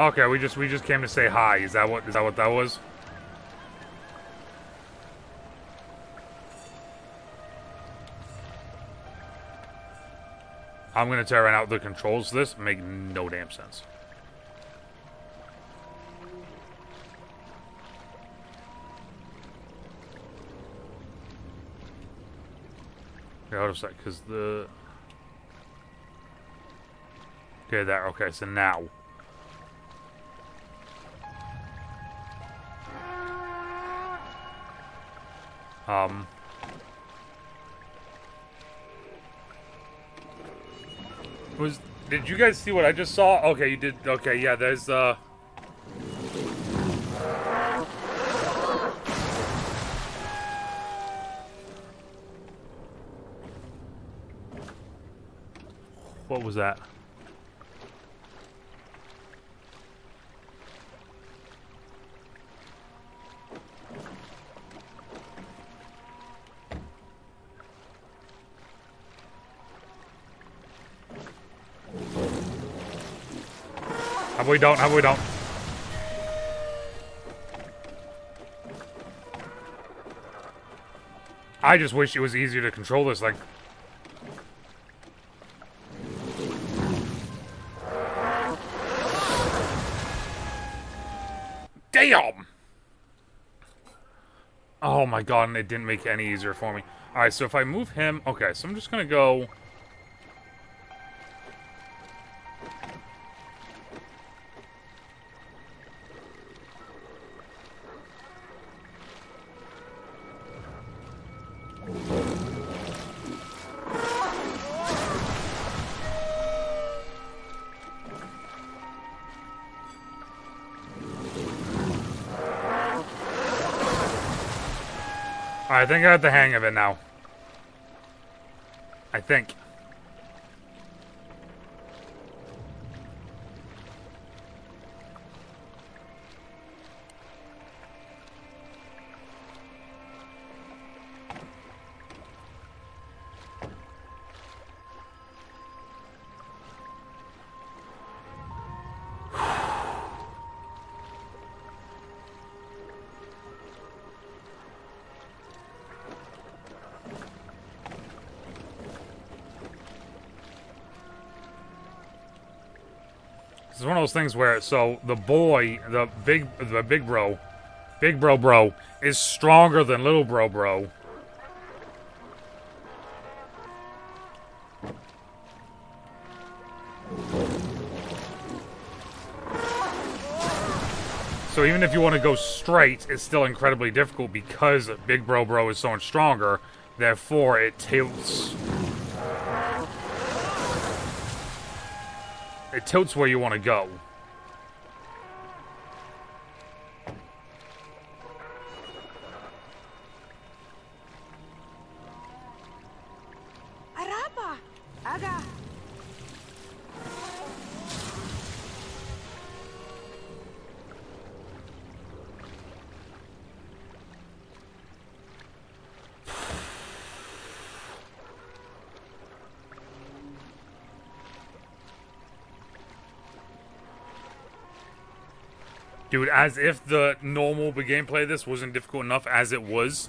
Okay, we just came to say hi. Is that what that was? I'm gonna tear right out the controls. This make no damn sense. Yeah, what was that? Cause the okay there. Okay, so now. Did you guys see what I just saw? Okay, you did. Okay, yeah, there's, what was that? We don't have, we don't. I just wish it was easier to control this, like. Damn! Oh my god, and it didn't make it any easier for me. Alright, so if I move him, okay, so I'm just gonna go. I think I got the hang of it now. I think. It's one of those things where, so the boy, the big bro is stronger than little bro. So even if you want to go straight, it's still incredibly difficult because big bro is so much stronger. Therefore, it tilts. It tilts where you want to go. Arapa, aga. Dude, as if the normal gameplay of this wasn't difficult enough as it was.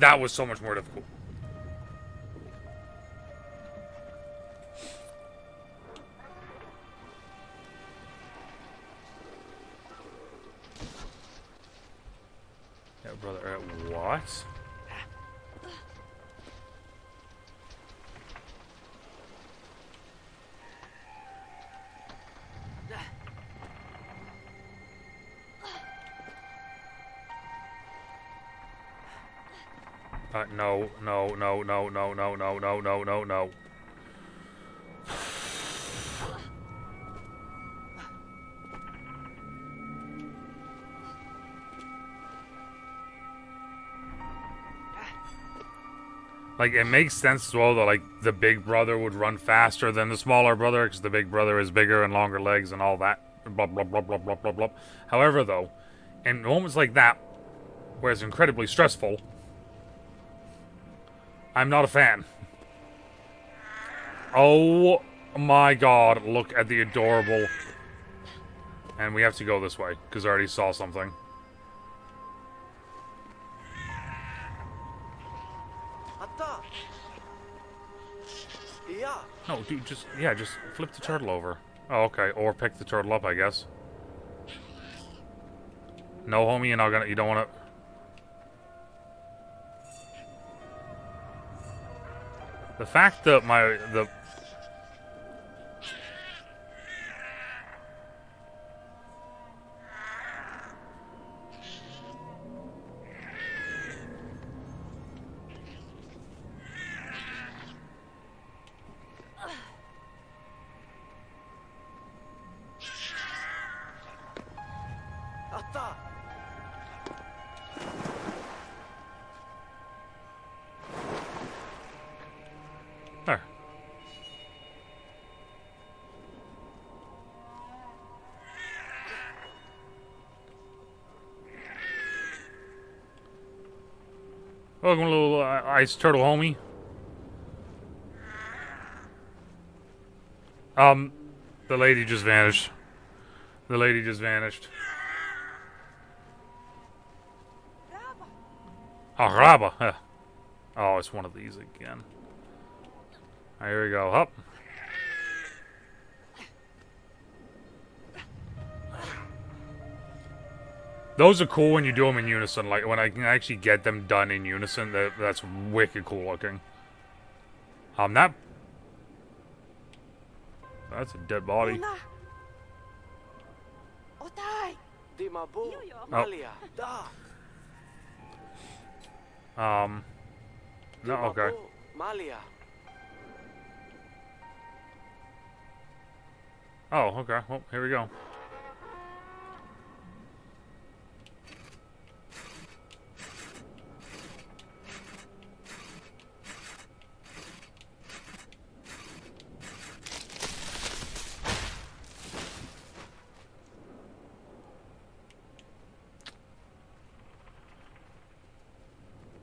That was so much more difficult. Yeah, brother, what? No. Like, it makes sense as well that, like, the big brother would run faster than the smaller brother because the big brother is bigger and longer legs and all that. Blah, blah, blah, blah, blah, blah, blah. However, though, in moments like that, where it's incredibly stressful, I'm not a fan. Oh my god, look at the adorable And we have to go this way, because I already saw something. No, dude, just flip the turtle over. Oh, okay, or pick the turtle up, I guess. No, homie, you're not gonna, you don't wanna... The fact that welcome, little ice turtle homie. The lady just vanished. The lady just vanished. Oh, Rabba. Huh. Oh, it's one of these again. Right, here we go. Up. Those are cool when you do them in unison. Like, when I can actually get them done in unison, that's wicked cool looking. That's a dead body. Oh. No, okay. Oh, okay. Well, here we go.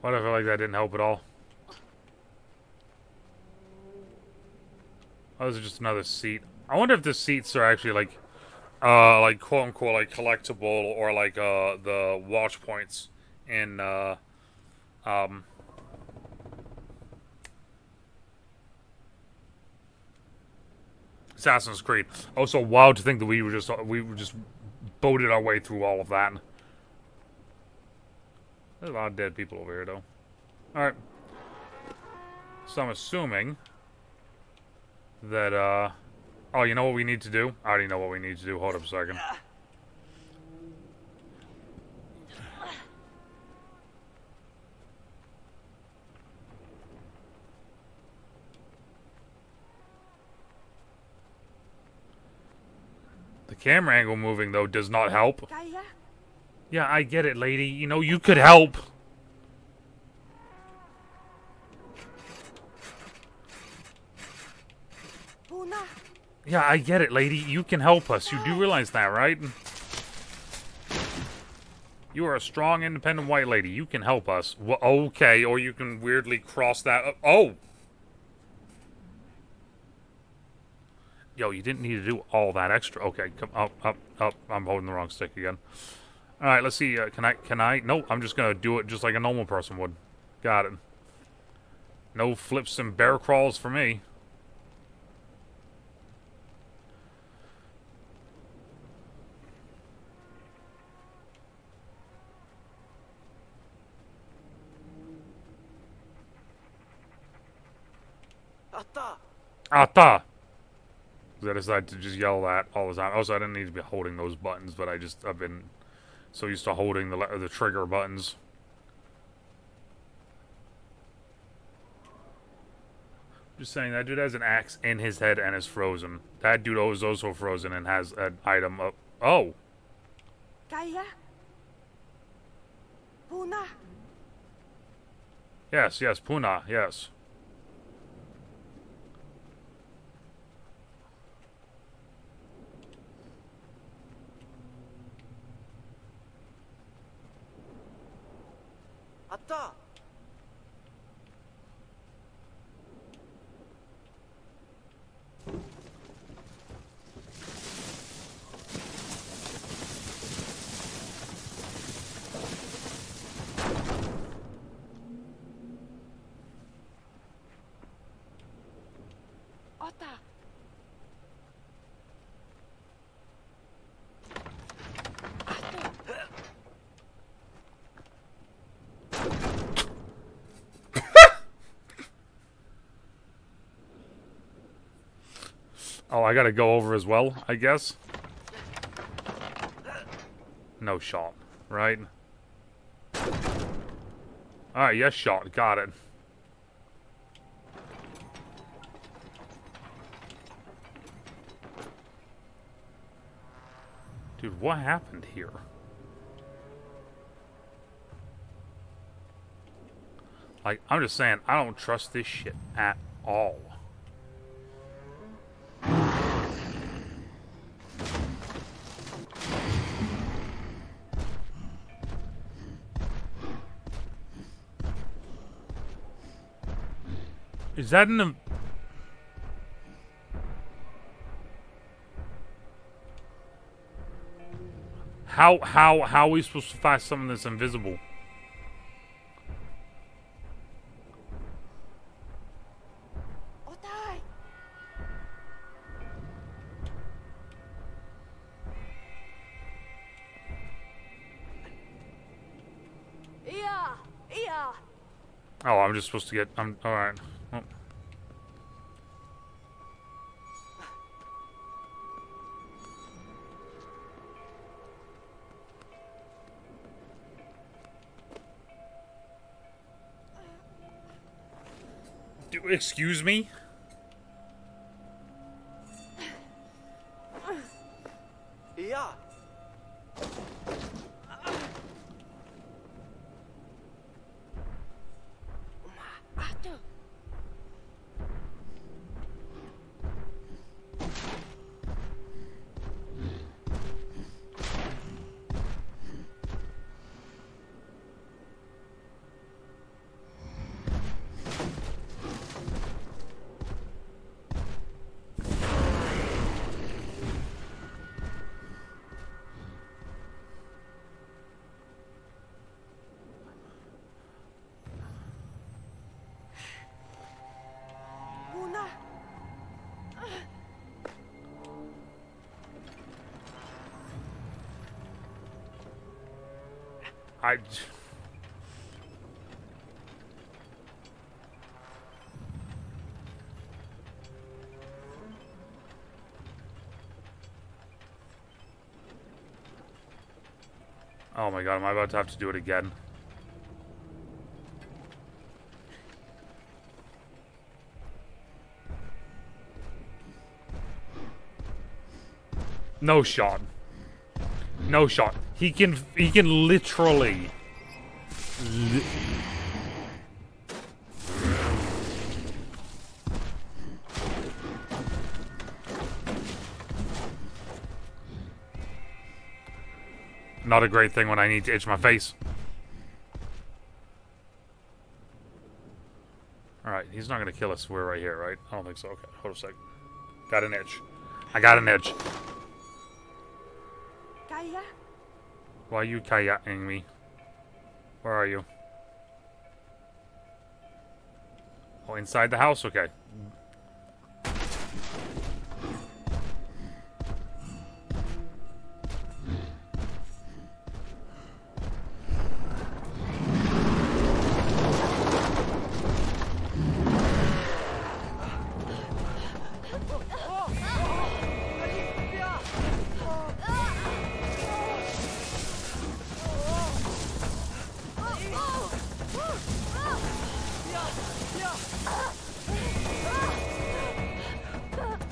Why do I feel like that didn't help at all? Oh, this is just another seat. I wonder if the seats are actually like quote unquote like collectible or like the watch points in Assassin's Creed. Oh, so wild to think that we were just boated our way through all of that. There's a lot of dead people over here, though. Alright. So I'm assuming that, oh, you know what we need to do? I already know what we need to do. Hold up a second. The camera angle moving, though, does not help. Yeah, I get it, lady. You know, you could help. Yeah, I get it, lady. You can help us. You do realize that, right? You are a strong, independent white lady. You can help us. Well, okay, or you can weirdly cross that up. Oh! Yo, you didn't need to do all that extra. Okay, come up, up, up. I'm holding the wrong stick again. All right, let's see. Can I? No, I'm just going to do it just like a normal person would. Got it. No flips and bear crawls for me. Atta! I decided to just yell that all the time. Also, I didn't need to be holding those buttons, but I've been... so used to holding the trigger buttons. Just saying, that dude has an axe in his head and is frozen. That dude is also frozen and has an item up. Oh! Puna. Yes, yes, Puna, yes. Oh, I gotta go over as well, I guess. No shot, right? Alright, yes shot, got it. Dude, what happened here? Like, I'm just saying, I don't trust this shit at all. Is that an... How are we supposed to fight something that's invisible? Oh, I'm just supposed to get... I'm... Alright. Oh. Excuse me? Yeah. Oh my god, am I about to have to do it again? No shot. No shot. He can literally. Not a great thing when I need to itch my face. Alright, he's not gonna kill us. We're right here, right? I don't think so. Okay, hold a sec. Got an itch. I got an itch. Kaya? Why are you kayaking me? Where are you? Oh, inside the house? Okay.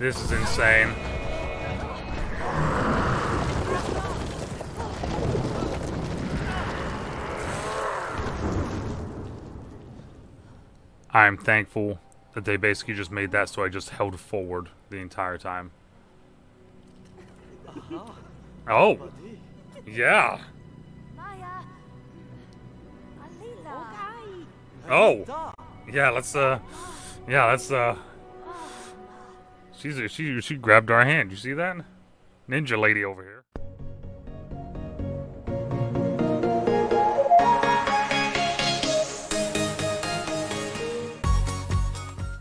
This is insane. I'm thankful that they basically just made that so I just held forward the entire time. Oh! Yeah! Oh! Yeah, let's, she grabbed our hand. You see that? Ninja lady over here.